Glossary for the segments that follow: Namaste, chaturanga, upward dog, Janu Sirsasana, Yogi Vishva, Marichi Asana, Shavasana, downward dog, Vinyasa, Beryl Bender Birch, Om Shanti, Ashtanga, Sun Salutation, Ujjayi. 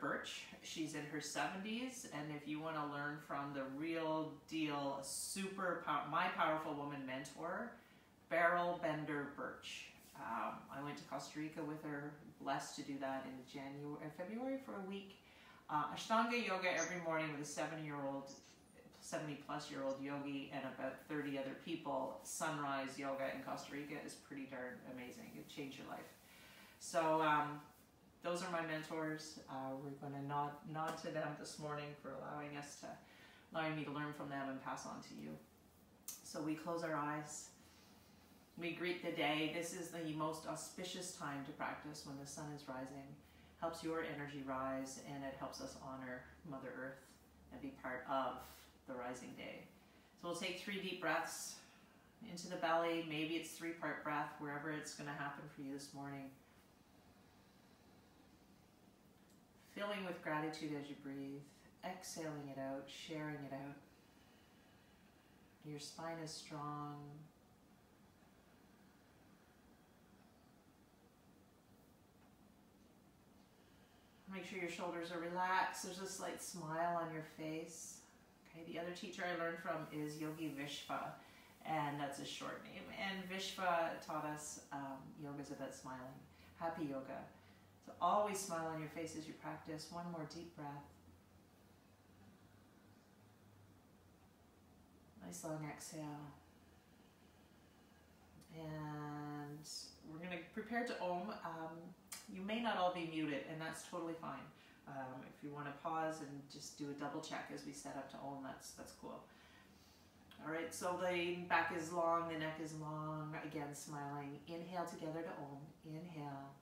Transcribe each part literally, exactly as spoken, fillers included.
Birch. She's in her seventies, and if you want to learn from the real deal, super pow my powerful woman mentor, Beryl Bender Birch. Um, I went to Costa Rica with her, blessed to do that in January, February for a week. Uh, Ashtanga yoga every morning with a seventy-year-old, seventy-plus-year-old yogi and about thirty other people. Sunrise yoga in Costa Rica is pretty darn amazing. It changed your life. So um, those are my mentors. Uh, we're going to nod, nod to them this morning for allowing us to, allowing me to learn from them and pass on to you. So we close our eyes. We greet the day. This is the most auspicious time to practice when the sun is rising. Helps your energy rise, and it helps us honor Mother Earth and be part of the rising day. So we'll take three deep breaths into the belly. Maybe it's three-part breath, wherever it's going to happen for you this morning. Filling with gratitude as you breathe, exhaling it out, sharing it out. Your spine is strong. Make sure your shoulders are relaxed. There's a slight smile on your face. Okay, the other teacher I learned from is Yogi Vishva, and that's his short name. And Vishva taught us um, yoga's about smiling, happy yoga. So always smile on your face as you practice. One more deep breath. Nice long exhale. And we're going to prepare to Om. Um, You may not all be muted, and that's totally fine. Um, if you want to pause and just do a double check as we set up to Om, that's, that's cool. All right, so the back is long, the neck is long. Again, smiling. Inhale together to Om. Inhale.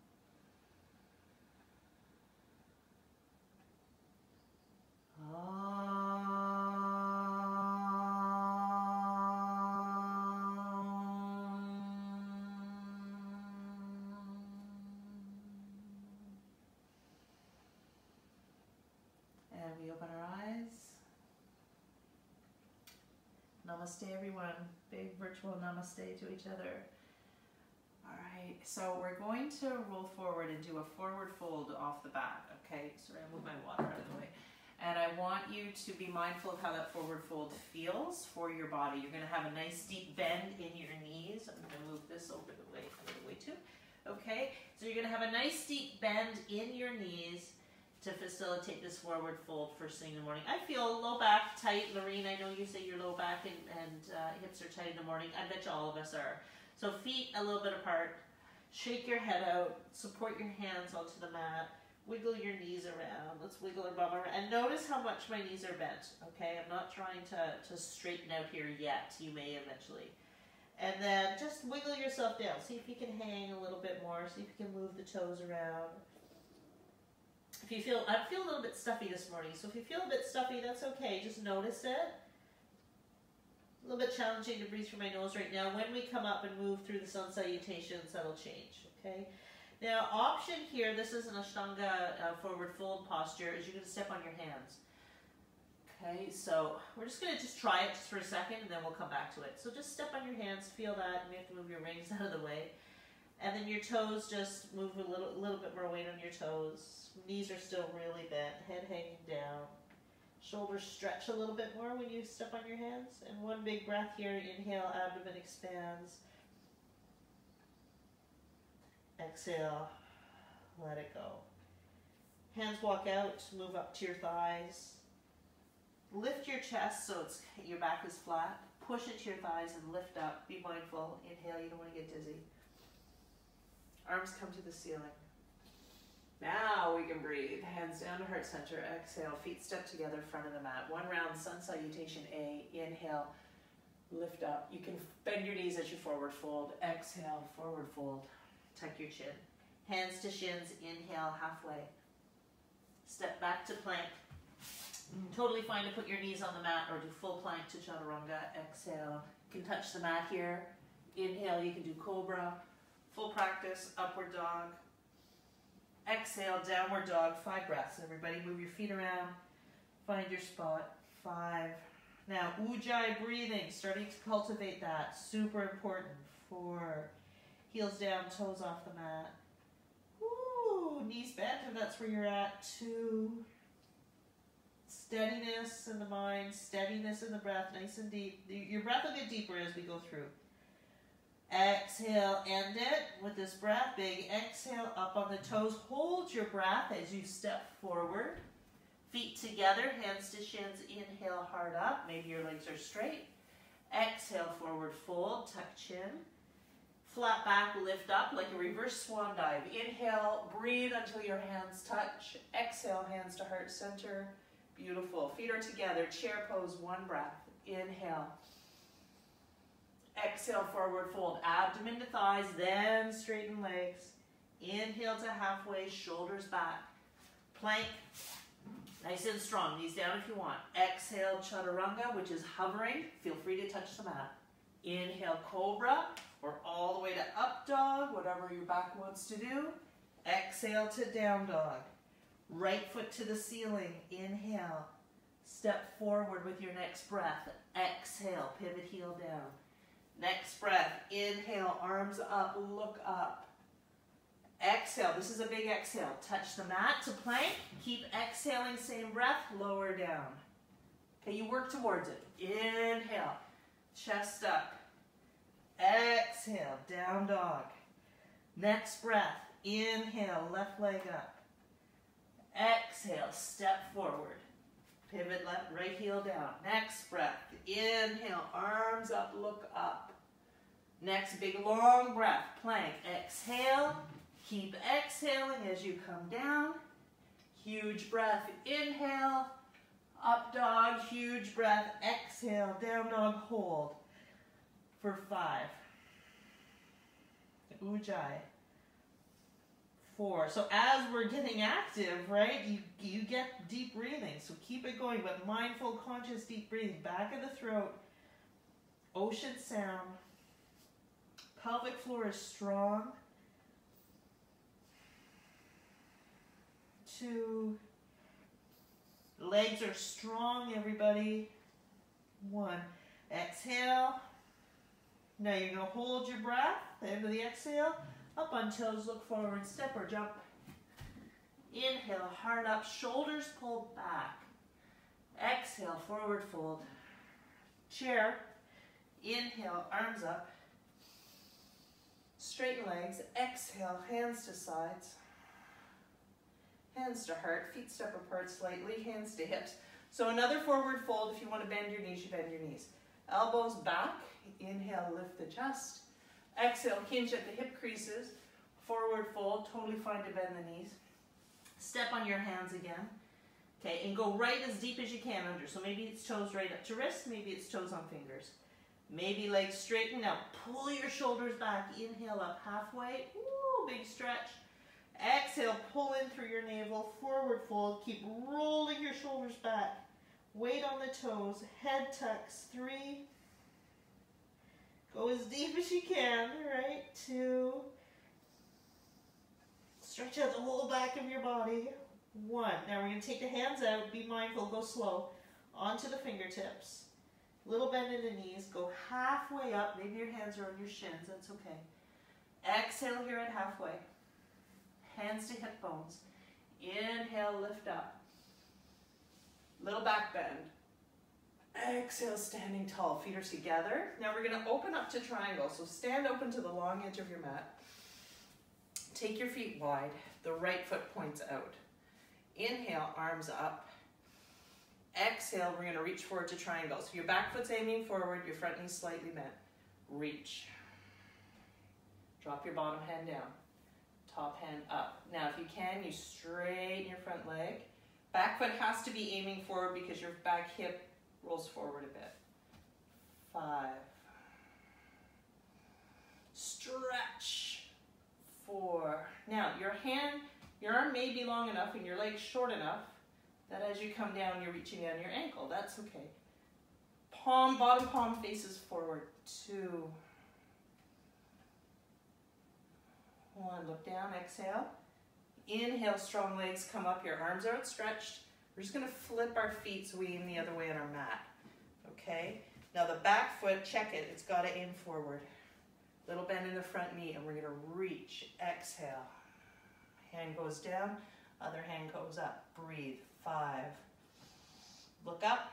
Namaste, everyone. Big virtual namaste to each other. All right, so we're going to roll forward and do a forward fold off the bat. Okay, sorry, I moved my water out of the way. And I want you to be mindful of how that forward fold feels for your body. You're going to have a nice deep bend in your knees. I'm going to move this over the way, over the way too. Okay, so you're going to have a nice deep bend in your knees to facilitate this forward fold first thing in the morning. I feel low back tight. Lorene, I know you say your low back and, and uh, hips are tight in the morning. I bet you all of us are. So feet a little bit apart. Shake your head out. Support your hands onto the mat. Wiggle your knees around. Let's wiggle our bum around. And notice how much my knees are bent. Okay, I'm not trying to, to straighten out here yet. You may eventually. And then just wiggle yourself down. See if you can hang a little bit more. See if you can move the toes around. If you feel, I feel a little bit stuffy this morning, so if you feel a bit stuffy, that's okay. Just notice it. A little bit challenging to breathe through my nose right now. When we come up and move through the sun salutations, that'll change, okay? Now, option here, this is an Ashtanga uh, forward fold posture, is you're going to step on your hands. Okay, so we're just going to just try it just for a second, and then we'll come back to it. So just step on your hands, feel that, and you have to move your rings out of the way. And then your toes, just move a little, little bit more weight on your toes. Knees are still really bent, head hanging down. Shoulders stretch a little bit more when you step on your hands. And one big breath here, inhale, abdomen expands. Exhale, let it go. Hands walk out, move up to your thighs. Lift your chest so it's, your back is flat. Push it to your thighs and lift up. Be mindful, inhale, you don't want to get dizzy. Arms come to the ceiling. Now we can breathe. Hands down to heart center. Exhale. Feet step together, front of the mat. One round, sun salutation A. Inhale. Lift up. You can bend your knees as you forward fold. Exhale. Forward fold. Tuck your chin. Hands to shins. Inhale. Halfway. Step back to plank. Totally fine to put your knees on the mat or do full plank to chaturanga. Exhale. You can touch the mat here. Inhale. You can do cobra. Full practice, upward dog. Exhale, downward dog, five breaths. Everybody move your feet around, find your spot, five. Now, Ujjayi breathing, starting to cultivate that, super important. Four, heels down, toes off the mat. Woo, knees bent if that's where you're at. Two, steadiness in the mind, steadiness in the breath, nice and deep. Your breath will get deeper as we go through. Exhale, end it with this breath. Big exhale, up on the toes. Hold your breath as you step forward. Feet together, hands to shins. Inhale, heart up. Maybe your legs are straight. Exhale, forward fold, tuck chin. Flat back, lift up like a reverse swan dive. Inhale, breathe until your hands touch. Exhale, hands to heart center. Beautiful. Feet are together, chair pose, one breath. Inhale. Exhale, forward fold, abdomen to thighs, then straighten legs. Inhale to halfway, shoulders back. Plank, nice and strong, knees down if you want. Exhale, chaturanga, which is hovering. Feel free to touch the mat. Inhale, cobra, or all the way to up dog, whatever your back wants to do. Exhale to down dog. Right foot to the ceiling, inhale. Step forward with your next breath. Exhale, pivot heel down. Next breath, inhale, arms up, look up. Exhale, this is a big exhale. Touch the mat to plank. Keep exhaling, same breath, lower down. Okay, you work towards it. Inhale, chest up. Exhale, down dog. Next breath, inhale, left leg up. Exhale, step forward. Pivot left, right heel down. Next breath, inhale, arms up, look up. Next big long breath, plank. Exhale, keep exhaling as you come down. Huge breath, inhale, up dog. Huge breath, exhale, down dog, hold for five. Ujjayi. Four. So as we're getting active, right, you, you get deep breathing. So keep it going, but mindful, conscious, deep breathing. Back of the throat, ocean sound. Pelvic floor is strong. Two. Legs are strong, everybody. One. Exhale. Now you're going to hold your breath at the end of the exhale. Up on toes, look forward, step or jump. Inhale, heart up, shoulders pulled back. Exhale, forward fold. Chair. Inhale, arms up. Straight legs. Exhale, hands to sides. Hands to heart. Feet step apart slightly. Hands to hips. So another forward fold. If you want to bend your knees, you bend your knees. Elbows back. Inhale, lift the chest. Exhale, hinge at the hip creases, forward fold, totally fine to bend the knees. Step on your hands again, okay, and go right as deep as you can under. So maybe it's toes right up to wrist, maybe it's toes on fingers. Maybe legs straighten out, pull your shoulders back, inhale up halfway, ooh, big stretch. Exhale, pull in through your navel, forward fold, keep rolling your shoulders back. Weight on the toes, head tucks, three. Go as deep as you can, right? Two. Stretch out the whole back of your body. One. Now we're going to take the hands out. Be mindful. Go slow. Onto the fingertips. Little bend in the knees. Go halfway up. Maybe your hands are on your shins. That's okay. Exhale here at halfway. Hands to hip bones. Inhale, lift up. Little back bend. Exhale, standing tall. Feet are together. Now we're going to open up to triangle. So stand open to the long edge of your mat. Take your feet wide. The right foot points out. Inhale, arms up. Exhale, we're going to reach forward to triangle. So your back foot's aiming forward, your front knee slightly bent. Reach. Drop your bottom hand down. Top hand up. Now if you can, you straighten your front leg. Back foot has to be aiming forward because your back hip rolls forward a bit. Five. Stretch. Four. Now your hand, your arm may be long enough and your leg short enough that as you come down, you're reaching down your ankle. That's okay. Palm, bottom palm faces forward. Two. One. Look down. Exhale. Inhale, strong legs come up. Your arms are outstretched. We're just going to flip our feet so we aim the other way on our mat, okay? Now the back foot, check it, it's got to aim forward. Little bend in the front knee, and we're going to reach, exhale. Hand goes down, other hand goes up, breathe, five. Look up.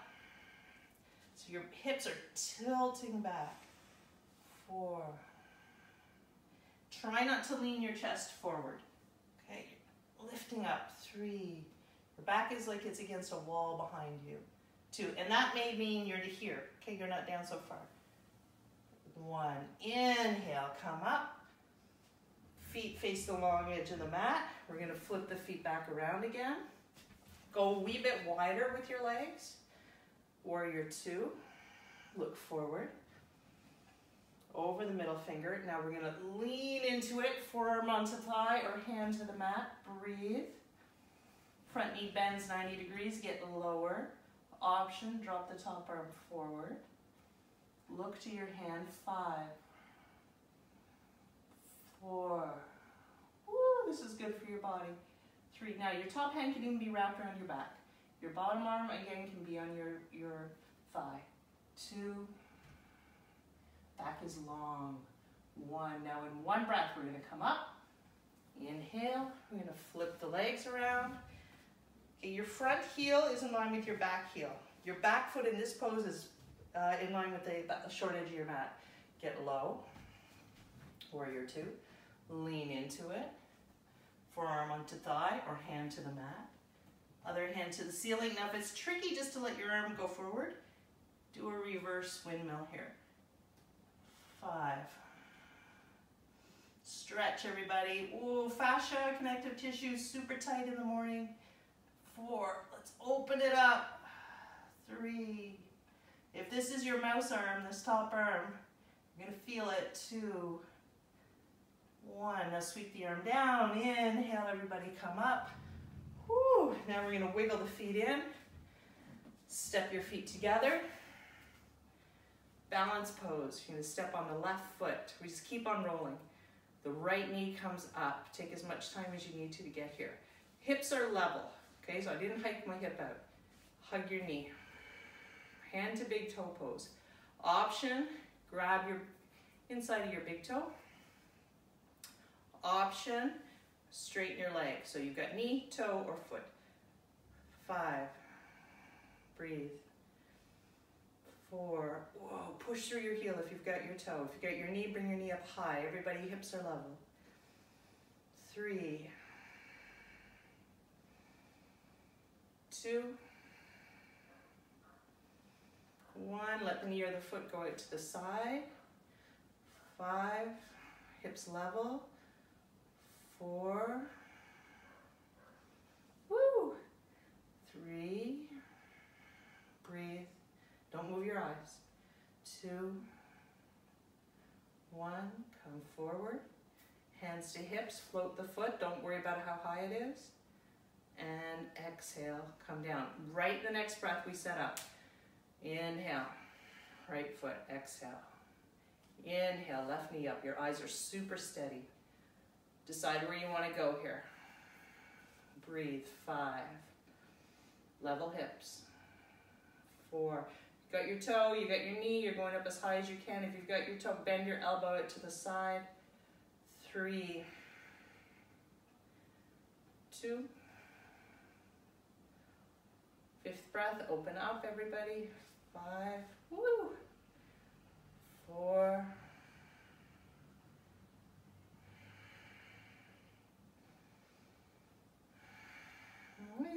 So your hips are tilting back. Four. Try not to lean your chest forward. Okay, lifting up. Three. The back is like it's against a wall behind you. Two. And that may mean you're to here. Okay, you're not down so far. One. Inhale, come up. Feet face the long edge of the mat. We're going to flip the feet back around again. Go a wee bit wider with your legs. Warrior two. Look forward. Over the middle finger. Now we're going to lean into it. Forearm onto thigh or hand to the mat. Breathe. Front knee bends ninety degrees. Get lower. Option. Drop the top arm forward. Look to your hand. Five. Four. Woo, this is good for your body. Three. Now your top hand can even be wrapped around your back. Your bottom arm, again, can be on your, your thigh. Two. Back is long. One. Now in one breath, we're going to come up. Inhale. We're going to flip the legs around. Okay, your front heel is in line with your back heel. Your back foot in this pose is uh, in line with the, the short edge of your mat. Get low. Warrior two. Lean into it. Forearm onto thigh or hand to the mat. Other hand to the ceiling. Now if it's tricky just to let your arm go forward, do a reverse windmill here. Five. Stretch everybody. Ooh, fascia, connective tissue, super tight in the morning. Four. Let's open it up. Three. If this is your mouse arm, this top arm, you're gonna feel it. Two. One. Now sweep the arm down. Inhale, everybody come up. Whew. Now we're going to wiggle the feet in. Step your feet together. Balance pose. You're going to step on the left foot. We just keep on rolling. The right knee comes up. Take as much time as you need to to get here. Hips are level. Okay, so I didn't hike my hip out. Hug your knee. Hand to big toe pose. Option, grab your inside of your big toe. Option, straighten your leg. So you've got knee, toe, or foot. Five. Breathe. Four. Whoa, push through your heel if you've got your toe. If you've got your knee, bring your knee up high. Everybody, hips are level. Three. Two. One. Let the knee or the foot go out to the side. Five. Hips level. Four. Woo. Three. Breathe. Don't move your eyes. Two. One. Come forward. Hands to hips. Float the foot. Don't worry about how high it is. And exhale. Come down. Right the next breath we set up. Inhale. Right foot. Exhale. Inhale. Left knee up. Your eyes are super steady. Decide where you want to go here. Breathe. Five. Level hips. Four. You got your toe, you got your knee, you're going up as high as you can. If you've got your toe, bend your elbow out to the side. Three. Two. Fifth breath. Open up, everybody. Five. Woo. Four.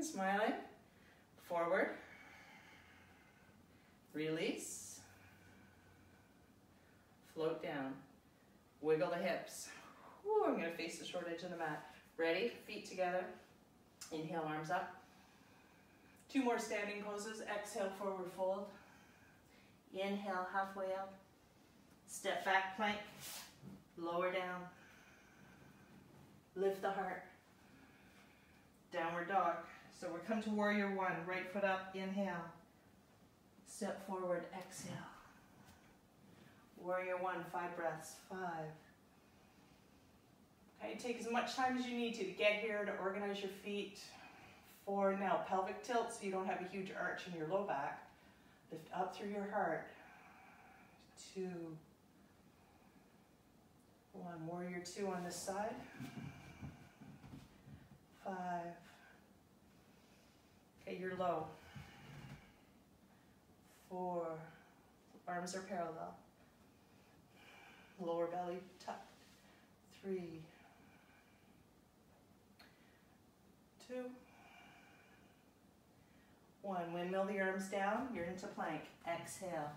Smiling, forward, release, float down, wiggle the hips. Ooh, I'm going to face the short edge of the mat. Ready? Feet together. Inhale, arms up. Two more standing poses. Exhale, forward fold. Inhale, halfway up. Step back plank. Lower down. Lift the heart. Downward dog. So we're come to warrior one, right foot up, inhale, step forward, exhale. Warrior one, five breaths, five. Okay, take as much time as you need to to get here, to organize your feet. Four, now pelvic tilt so you don't have a huge arch in your low back. Lift up through your heart. Two. One, warrior two on this side. Five. Okay, you're low. four. Arms are parallel. Lower belly tucked. Three. Two. One. Windmill the arms down. You're into plank. Exhale.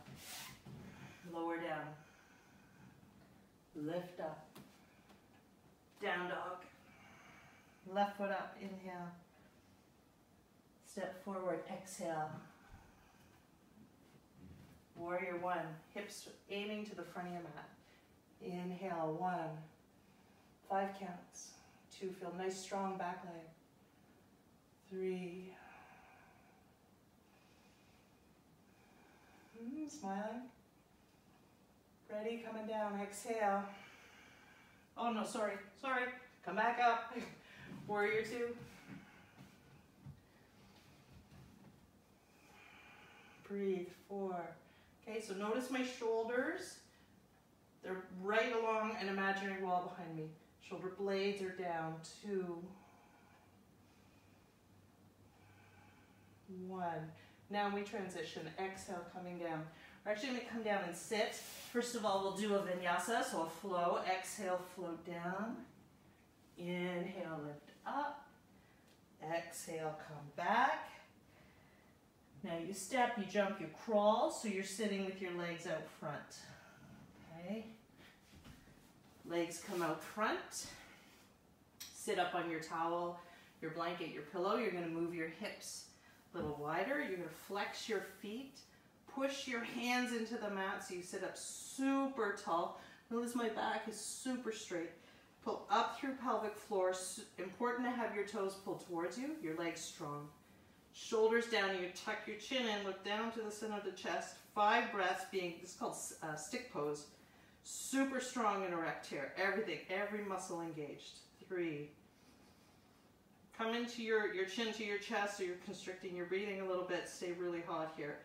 Lower down. Lift up. Down dog. Left foot up. Inhale. Step forward. Exhale. Warrior one. Hips aiming to the front of your mat. Inhale. One. Five counts. Two. Feel nice strong back leg. Three. Mm, smiling. Ready, coming down, exhale. Oh no, sorry, sorry. Come back up. Warrior two. Breathe, four. Okay, so notice my shoulders. They're right along an imaginary wall behind me. Shoulder blades are down, two. One. Now we transition, exhale, coming down. We're actually gonna come down and sit. First of all, we'll do a vinyasa, so a flow. Exhale, float down. Inhale, lift up. Exhale, come back. Now you step, you jump, you crawl, so you're sitting with your legs out front. Okay. Legs come out front. Sit up on your towel, your blanket, your pillow. You're gonna move your hips a little wider. You're gonna flex your feet. Push your hands into the mat so you sit up super tall. Notice my back is super straight. Pull up through pelvic floor. Important to have your toes pulled towards you, your legs strong. Shoulders down, you tuck your chin in, look down to the center of the chest. Five breaths being, this is called uh, stick pose. Super strong and erect here. Everything, every muscle engaged. Three. Come into your, your chin to your chest so you're constricting your breathing a little bit. Stay really hot here.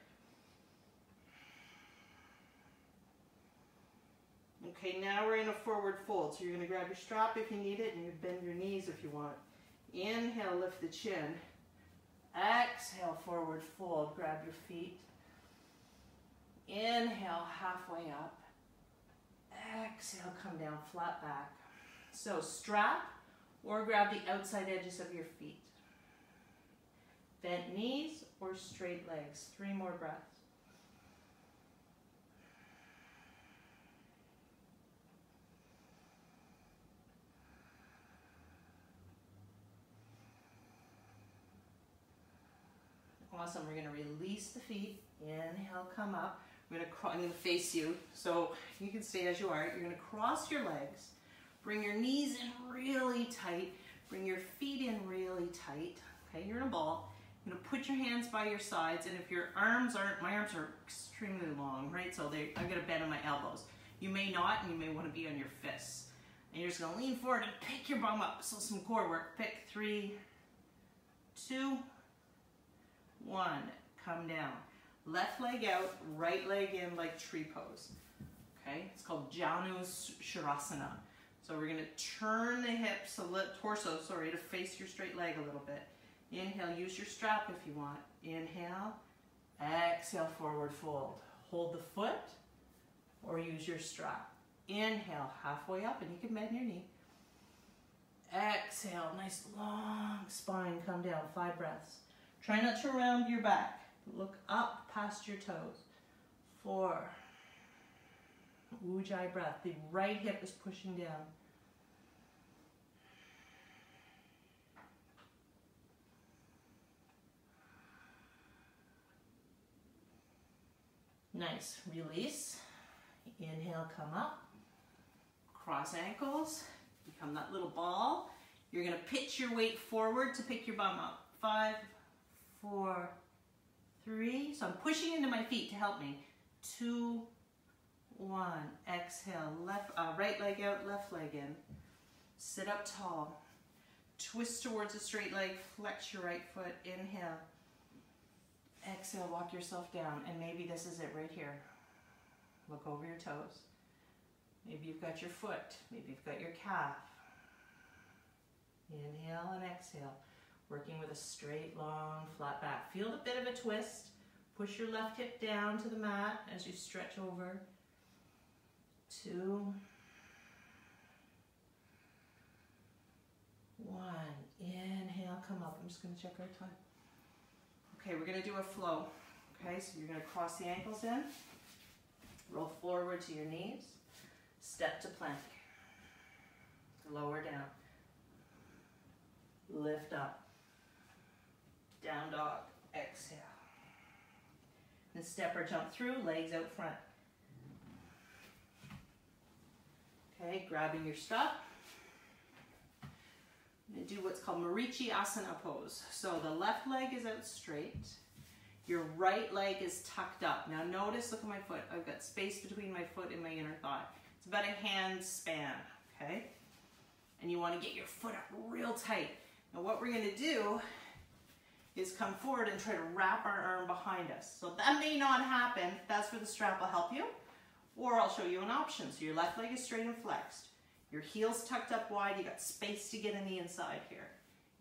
Okay, now we're in a forward fold. So you're gonna grab your strap if you need it and you bend your knees if you want. Inhale, lift the chin. Exhale, forward fold, grab your feet. Inhale, halfway up. Exhale, come down, flat back. So strap or grab the outside edges of your feet. Bent knees or straight legs. Three more breaths. Awesome. We're going to release the feet. Inhale, come up. I'm going to, I'm going to face you, so you can stay as you are. You're going to cross your legs. Bring your knees in really tight. Bring your feet in really tight. Okay, you're in a ball. You're going to put your hands by your sides, and if your arms aren't, my arms are extremely long, right? So they, I'm going to bend on my elbows. You may not, and you may want to be on your fists. And you're just going to lean forward and pick your bum up. So some core work. Pick three, two, one, come down. Left leg out, right leg in like tree pose. Okay, it's called Janu Sirsasana. So we're gonna turn the hips, the torso, sorry, to face your straight leg a little bit. Inhale, use your strap if you want. Inhale, exhale, forward fold. Hold the foot or use your strap. Inhale, halfway up, and you can bend your knee. Exhale, nice long spine, come down, five breaths. Try not to round your back. Look up past your toes. Four. Ujjayi breath. The right hip is pushing down. Nice. Release. Inhale, come up. Cross ankles. Become that little ball. You're going to pitch your weight forward to pick your bum up. Five. Four, three, so I'm pushing into my feet to help me. Two, one, exhale, left, uh, right leg out, left leg in. Sit up tall, twist towards a straight leg, flex your right foot, inhale. Exhale, walk yourself down, and maybe this is it right here. Look over your toes. Maybe you've got your foot, maybe you've got your calf. Inhale and exhale. Working with a straight, long, flat back. Feel a bit of a twist. Push your left hip down to the mat as you stretch over. Two. One. Inhale, come up. I'm just going to check our time. Okay, we're going to do a flow. Okay, so you're going to cross the ankles in. Roll forward to your knees. Step to plank. Lower down. Lift up. Down dog. Exhale. Then step or jump through, legs out front. Okay, grabbing your stuff. I'm going to do what's called Marichi Asana pose. So the left leg is out straight. Your right leg is tucked up. Now notice, look at my foot. I've got space between my foot and my inner thigh. It's about a hand span, okay? And you want to get your foot up real tight. Now what we're going to do is come forward and try to wrap our arm behind us. So that may not happen. That's where the strap will help you. Or I'll show you an option. So your left leg is straight and flexed. Your heels tucked up wide. You got space to get in the inside here.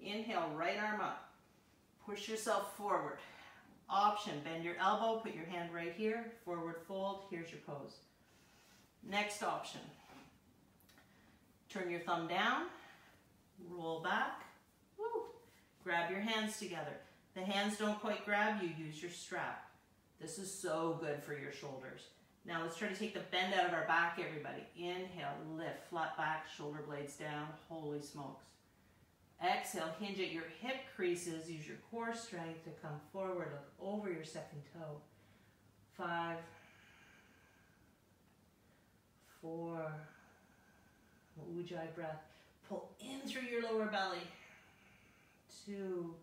Inhale, right arm up. Push yourself forward. Option, bend your elbow, put your hand right here, forward fold, here's your pose. Next option, turn your thumb down, roll back, woo, grab your hands together. The hands don't quite grab you, use your strap. This is so good for your shoulders. Now let's try to take the bend out of our back, everybody. Inhale, lift, flat back, shoulder blades down, holy smokes. Exhale, hinge at your hip creases. Use your core strength to come forward. Look over your second toe. Five, four, Ujjayi breath. Pull in through your lower belly. Two,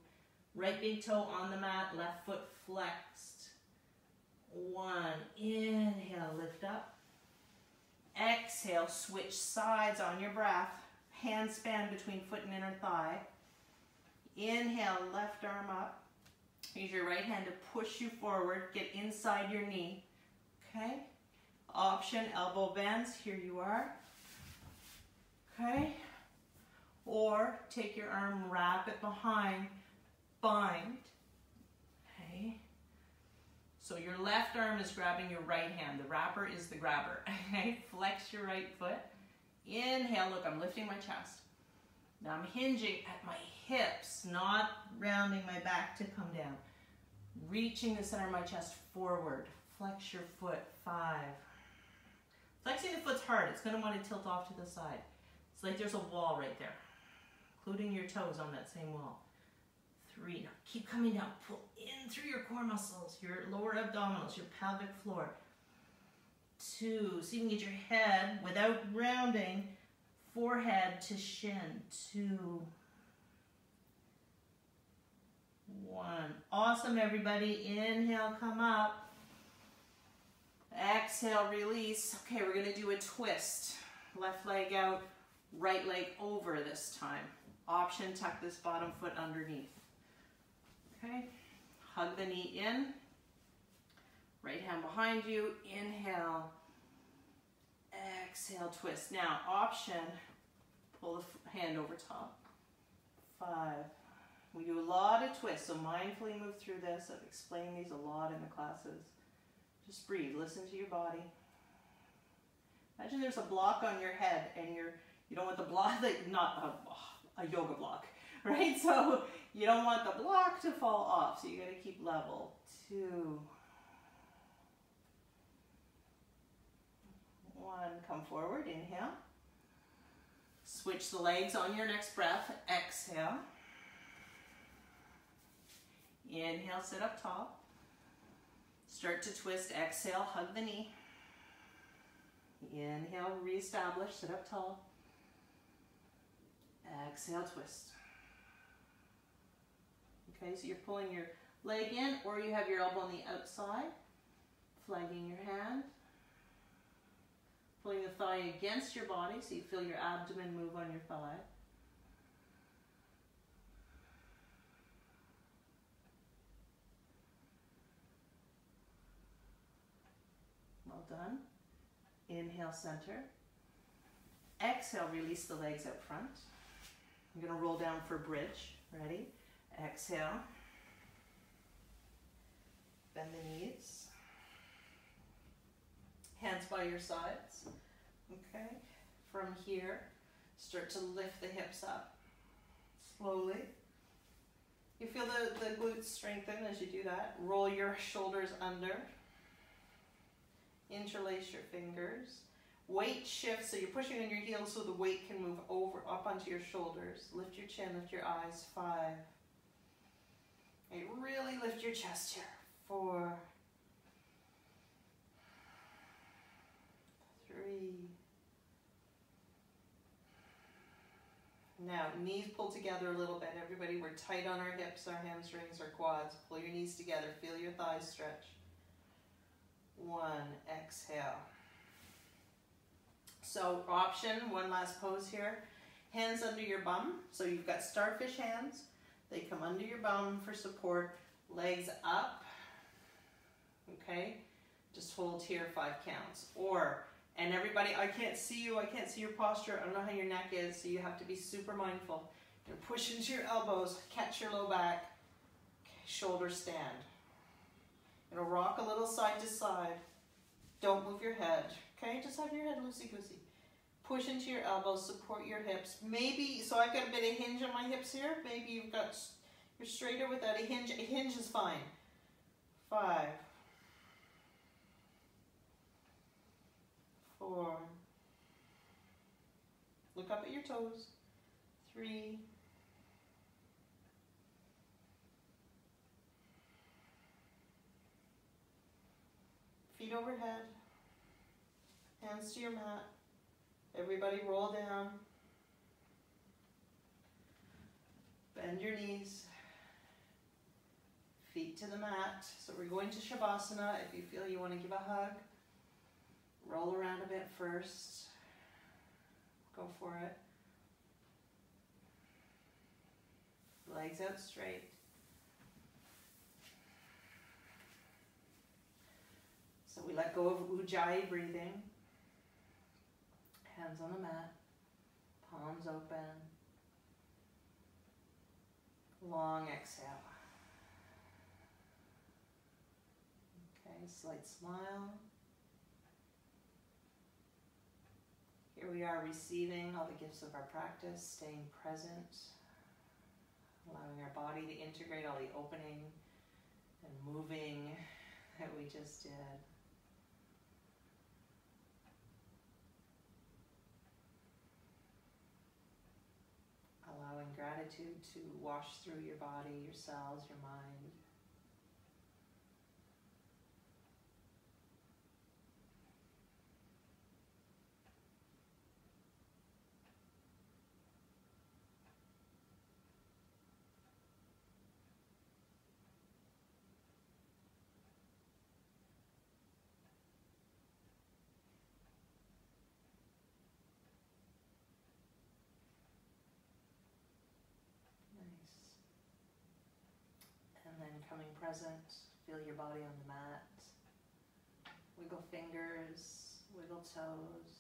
right big toe on the mat, left foot flexed. One, inhale, lift up. Exhale, switch sides on your breath. Hand span between foot and inner thigh. Inhale, left arm up. Use your right hand to push you forward. Get inside your knee. Okay. Option, elbow bends. Here you are. Okay. Or take your arm, wrap it behind, bind. Okay. So your left arm is grabbing your right hand. The wrapper is the grabber. Okay. Flex your right foot. Inhale, look, I'm lifting my chest. Now I'm hinging at my hips, not rounding my back to come down. Reaching the center of my chest forward. Flex your foot, five. Flexing the foot's hard. It's going to want to tilt off to the side. It's like there's a wall right there, including your toes on that same wall. Three, now keep coming down. Pull in through your core muscles, your lower abdominals, your pelvic floor. Two, so you can get your head, without rounding, forehead to shin. Two. One. Awesome, everybody. Inhale, come up. Exhale, release. Okay, we're going to do a twist. Left leg out, right leg over this time. Option, tuck this bottom foot underneath. Okay. Hug the knee in. Right hand behind you, inhale, exhale, twist. Now, option, pull the hand over top. Five. We do a lot of twists, so mindfully move through this. I've explained these a lot in the classes. Just breathe, listen to your body. Imagine there's a block on your head and you're, you don't want the block, like not a, a yoga block, right? So you don't want the block to fall off, so you gotta keep level. Two. One, come forward, inhale. Switch the legs on your next breath, exhale. Inhale, sit up tall. Start to twist, exhale, hug the knee. Inhale, reestablish, sit up tall. Exhale, twist. Okay, so you're pulling your leg in, or you have your elbow on the outside, flagging your hand. Pulling the thigh against your body so you feel your abdomen move on your thigh. Well done. Inhale, center. Exhale, release the legs out front. I'm going to roll down for bridge. Ready? Exhale. Bend the knee. by your sides. Okay, from here, start to lift the hips up slowly. You feel the, the glutes strengthen as you do that. Roll your shoulders under. Interlace your fingers. Weight shifts, so you're pushing on your heels so the weight can move over up onto your shoulders. Lift your chin, lift your eyes. Five. And really lift your chest here. Four. Three. Now, knees pull together a little bit. Everybody, we're tight on our hips, our hamstrings, our quads. Pull your knees together. Feel your thighs stretch. One. Exhale. So option, one last pose here. Hands under your bum. So you've got starfish hands. They come under your bum for support. Legs up. Okay. Just hold here five counts. Or, and everybody, I can't see you. I can't see your posture. I don't know how your neck is. So you have to be super mindful. You're pushing to your elbows. Catch your low back. Okay, shoulder stand. It'll rock a little side to side. Don't move your head. Okay, just have your head loosey-goosey. Push into your elbows, support your hips. Maybe, so I've got a bit of hinge on my hips here. Maybe you've got, you're straighter without a hinge. A hinge is fine. Five. Four. Look up at your toes. Three. Feet overhead. Hands to your mat. Everybody roll down. Bend your knees. Feet to the mat. So we're going to Shavasana. If you feel you want to give a hug, roll around a bit first. Go for it. Legs out straight. So we let go of Ujjayi breathing. Hands on the mat, palms open, long exhale. Okay, slight smile. Here we are receiving all the gifts of our practice, staying present, allowing our body to integrate all the opening and moving that we just did. Allowing gratitude to wash through your body, your cells, your mind. Coming present, feel your body on the mat, wiggle fingers, wiggle toes,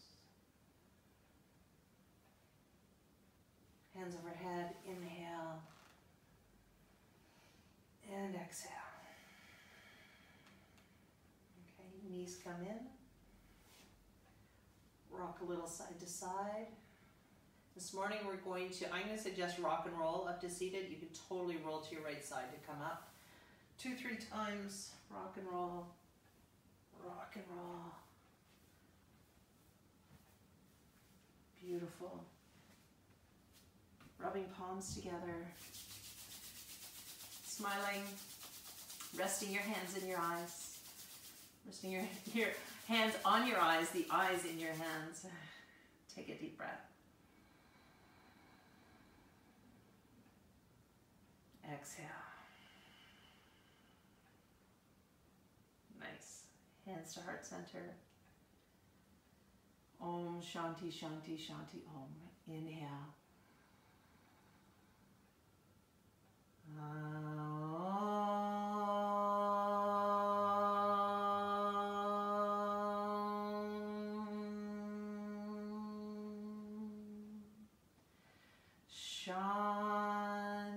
hands overhead, inhale, and exhale. Okay, knees come in, rock a little side to side. This morning we're going to, I'm going to suggest rock and roll up to seated. You can totally roll to your right side to come up. Two, three times, rock and roll, rock and roll. Beautiful. Rubbing palms together, smiling, resting your hands in your eyes, resting your, your hands on your eyes, the eyes in your hands. Take a deep breath. Exhale. Nice. Hands to heart center. Om Shanti, Shanti, Shanti, Om. Inhale. Om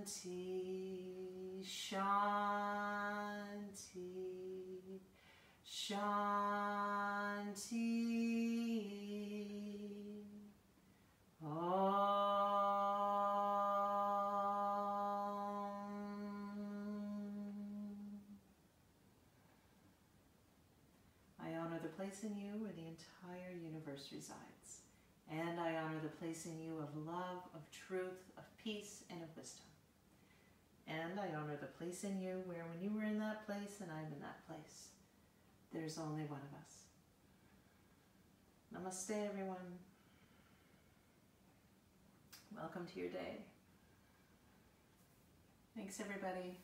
Shanti. Shanti. place in you where the entire universe resides. And I honor the place in you of love, of truth, of peace, and of wisdom. And I honor the place in you where when you were in that place and I'm in that place, there's only one of us. Namaste, everyone. Welcome to your day. Thanks, everybody.